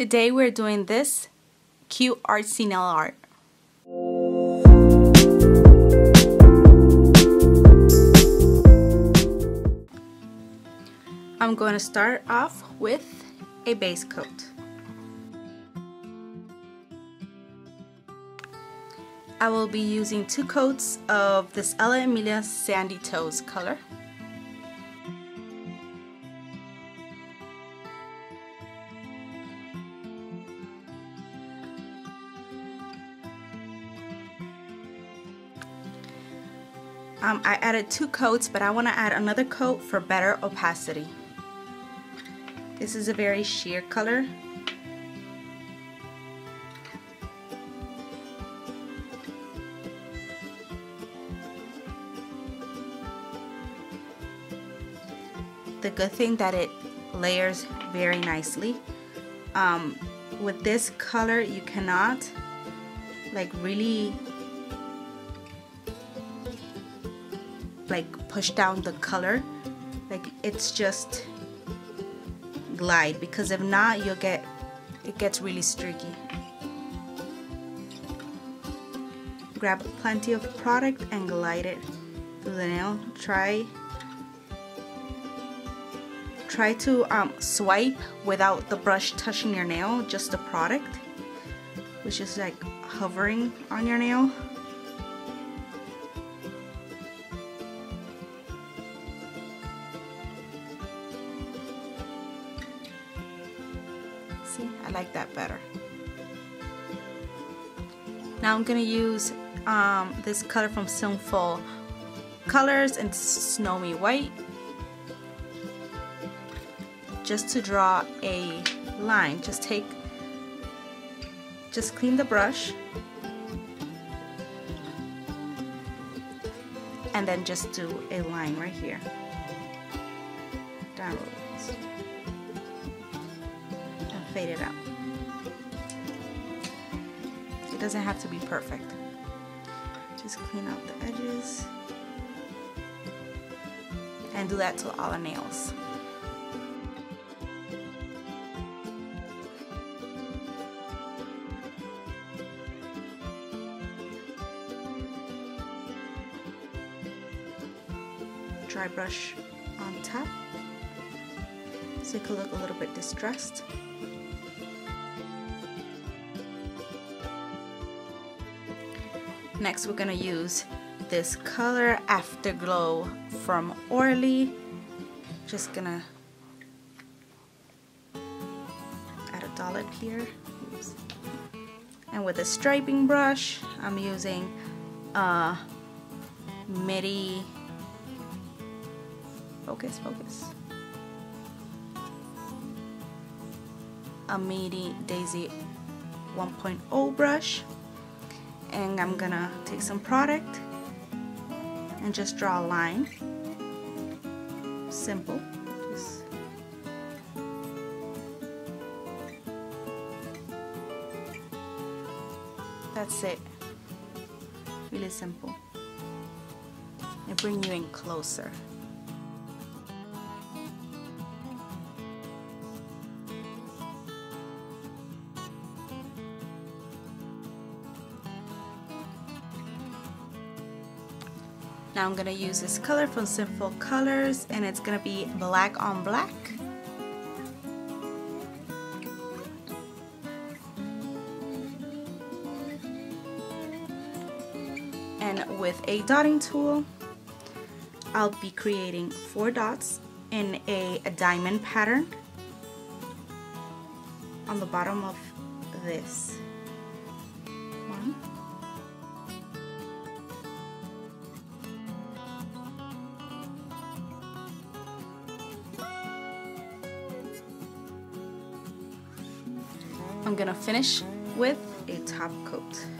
Today we're doing this cute artsy nail art. I'm going to start off with a base coat. I will be using 2 coats of this Ella+Mila Sandy Toes color. I added 2 coats, but I want to add another coat for better opacity. This is a very sheer color. The good thing that it layers very nicely. With this color you cannot like really like push down the color, like it's just glide, because if not you'll get, it gets really streaky. Grab plenty of product and glide it through the nail. Try to swipe without the brush touching your nail, just the product, which is like hovering on your nail. See, I like that better. Now I'm gonna use this color from SinfulColors and Snow Me White, just to draw a line. Just clean the brush and then just do a line right here. Downwards. And fade it out. It doesn't have to be perfect. Just clean out the edges and do that to all the nails. Dry brush on top so it could look a little bit distressed. Next we're going to use this color Afterglow from Orly. Just gonna add a dollop here. Oops. And with a striping brush I'm using a midi. A midi Daisy 1.0 brush, and I'm gonna take some product and just draw a line. Simple. Just that's it. Really simple. And bring you in closer. Now I'm going to use this color from SinfulColors, and it's going to be black on black. And with a dotting tool, I'll be creating 4 dots in a diamond pattern on the bottom of this. I'm gonna finish with a top coat.